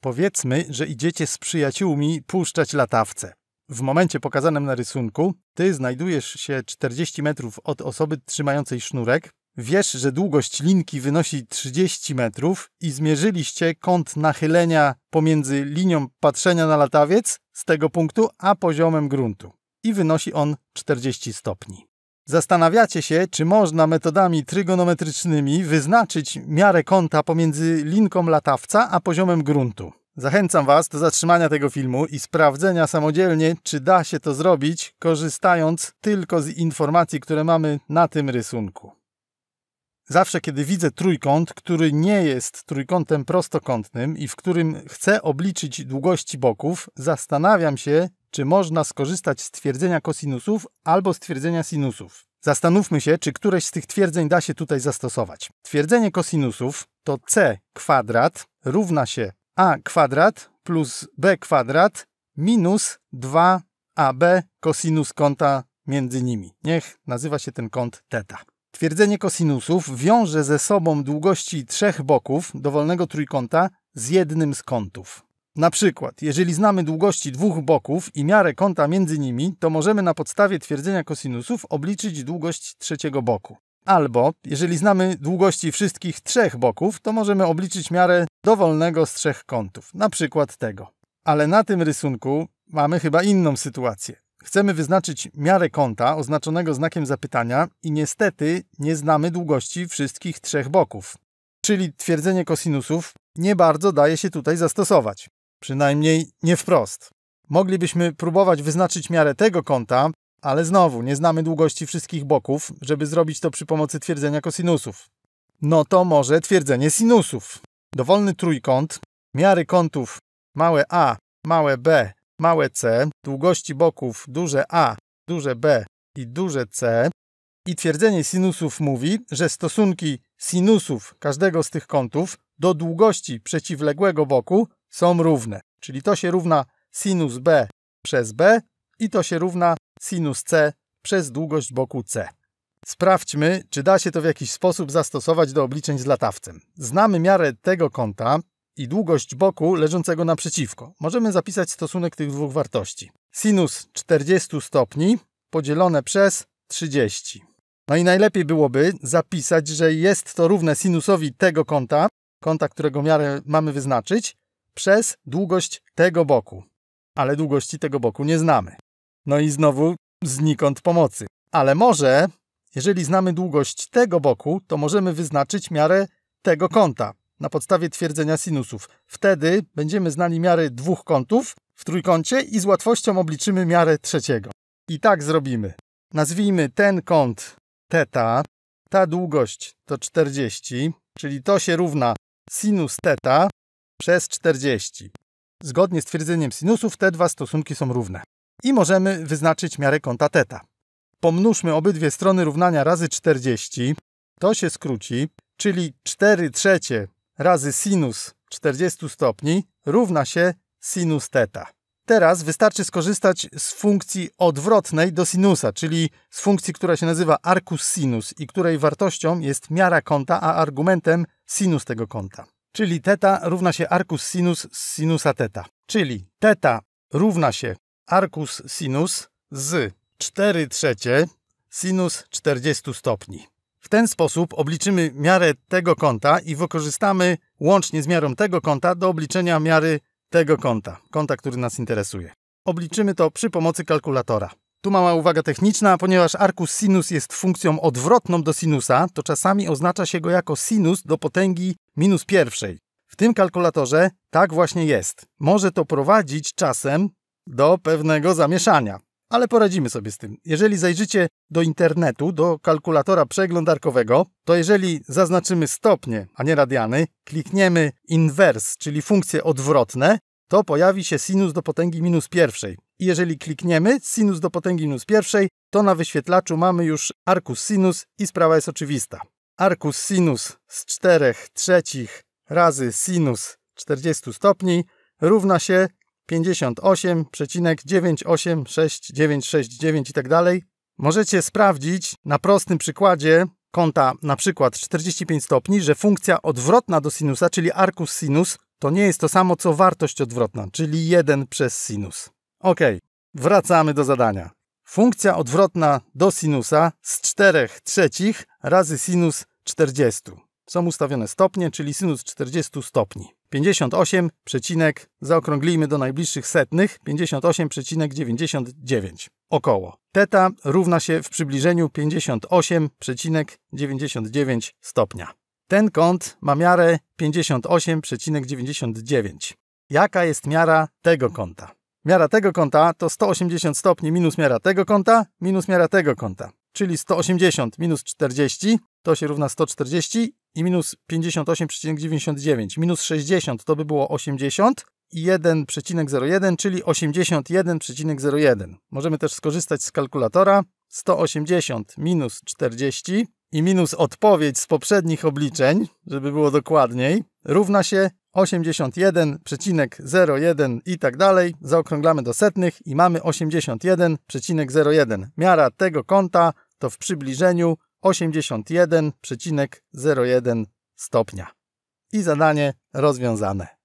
Powiedzmy, że idziecie z przyjaciółmi puszczać latawce. W momencie pokazanym na rysunku ty znajdujesz się 40 metrów od osoby trzymającej sznurek, wiesz, że długość linki wynosi 30 metrów i zmierzyliście kąt nachylenia pomiędzy linią patrzenia na latawiec z tego punktu a poziomem gruntu i wynosi on 40 stopni. Zastanawiacie się, czy można metodami trygonometrycznymi wyznaczyć miarę kąta pomiędzy linką latawca a poziomem gruntu. Zachęcam Was do zatrzymania tego filmu i sprawdzenia samodzielnie, czy da się to zrobić, korzystając tylko z informacji, które mamy na tym rysunku. Zawsze, kiedy widzę trójkąt, który nie jest trójkątem prostokątnym i w którym chcę obliczyć długości boków, zastanawiam się, czy można skorzystać z twierdzenia kosinusów albo z twierdzenia sinusów. Zastanówmy się, czy któreś z tych twierdzeń da się tutaj zastosować. Twierdzenie kosinusów to c kwadrat równa się a kwadrat plus b kwadrat minus 2ab kosinus kąta między nimi. Niech nazywa się ten kąt teta. Twierdzenie kosinusów wiąże ze sobą długości trzech boków dowolnego trójkąta z jednym z kątów. Na przykład, jeżeli znamy długości dwóch boków i miarę kąta między nimi, to możemy na podstawie twierdzenia kosinusów obliczyć długość trzeciego boku. Albo, jeżeli znamy długości wszystkich trzech boków, to możemy obliczyć miarę dowolnego z trzech kątów, na przykład tego. Ale na tym rysunku mamy chyba inną sytuację. Chcemy wyznaczyć miarę kąta oznaczonego znakiem zapytania i niestety nie znamy długości wszystkich trzech boków. Czyli twierdzenie kosinusów nie bardzo daje się tutaj zastosować. Przynajmniej nie wprost. Moglibyśmy próbować wyznaczyć miarę tego kąta, ale znowu nie znamy długości wszystkich boków, żeby zrobić to przy pomocy twierdzenia kosinusów. No to może twierdzenie sinusów. Dowolny trójkąt, miary kątów małe a, małe b, małe c, długości boków duże a, duże b i duże c. I twierdzenie sinusów mówi, że stosunki sinusów każdego z tych kątów do długości przeciwległego boku są równe. Czyli to się równa sinus b przez b i to się równa sinus c przez długość boku c. Sprawdźmy, czy da się to w jakiś sposób zastosować do obliczeń z latawcem. Znamy miarę tego kąta i długość boku leżącego naprzeciwko. Możemy zapisać stosunek tych dwóch wartości. Sinus 40 stopni podzielone przez 30. No i najlepiej byłoby zapisać, że jest to równe sinusowi tego kąta, którego miarę mamy wyznaczyć, przez długość tego boku. Ale długości tego boku nie znamy. No i znowu znikąd pomocy. Ale może, jeżeli znamy długość tego boku, to możemy wyznaczyć miarę tego kąta na podstawie twierdzenia sinusów. Wtedy będziemy znali miary dwóch kątów w trójkącie i z łatwością obliczymy miarę trzeciego. I tak zrobimy. Nazwijmy ten kąt teta, ta długość to 40, czyli to się równa sinus teta przez 40. Zgodnie z twierdzeniem sinusów te dwa stosunki są równe. I możemy wyznaczyć miarę kąta teta. Pomnóżmy obydwie strony równania razy 40, to się skróci, czyli 4/3 razy sinus 40 stopni równa się sinus teta. Teraz wystarczy skorzystać z funkcji odwrotnej do sinusa, czyli z funkcji, która się nazywa arcus sinus i której wartością jest miara kąta, a argumentem sinus tego kąta. Czyli teta równa się arcus sinus z sinusa teta. Czyli teta równa się arcus sinus z 4/3 sinus 40 stopni. W ten sposób obliczymy miarę tego kąta i wykorzystamy łącznie z miarą tego kąta do obliczenia miary tego kąta, który nas interesuje. Obliczymy to przy pomocy kalkulatora. Tu mała uwaga techniczna, ponieważ arcus sinus jest funkcją odwrotną do sinusa, to czasami oznacza się go jako sinus do potęgi -1. W tym kalkulatorze tak właśnie jest. Może to prowadzić czasem do pewnego zamieszania. Ale poradzimy sobie z tym. Jeżeli zajrzycie do internetu, do kalkulatora przeglądarkowego, to jeżeli zaznaczymy stopnie, a nie radiany, klikniemy inverse, czyli funkcje odwrotne, to pojawi się sinus do potęgi -1. I jeżeli klikniemy sinus do potęgi -1, to na wyświetlaczu mamy już arcus sinus i sprawa jest oczywista. Arcus sinus z 4/3 razy sinus 40 stopni równa się 58,986969 i tak dalej. Możecie sprawdzić na prostym przykładzie kąta na przykład 45 stopni, że funkcja odwrotna do sinusa, czyli arcus sinus, to nie jest to samo, co wartość odwrotna, czyli 1 przez sinus. Ok, wracamy do zadania. Funkcja odwrotna do sinusa z 4/3 razy sinus 40. Są ustawione stopnie, czyli sinus 40 stopni. 58, zaokrąglimy do najbliższych setnych, 58,99 około. Teta równa się w przybliżeniu 58,99 stopnia. Ten kąt ma miarę 58,99. Jaka jest miara tego kąta? Miara tego kąta to 180 stopni minus miara tego kąta. Czyli 180 minus 40 to się równa 140 i minus 58,99. Minus 60 to by było 80 i 1,01, czyli 81,01. Możemy też skorzystać z kalkulatora. 180 minus 40 i minus odpowiedź z poprzednich obliczeń, żeby było dokładniej, równa się 81,01 i tak dalej. Zaokrąglamy do setnych i mamy 81,01. Miara tego kąta to w przybliżeniu 81,01 stopnia. I zadanie rozwiązane.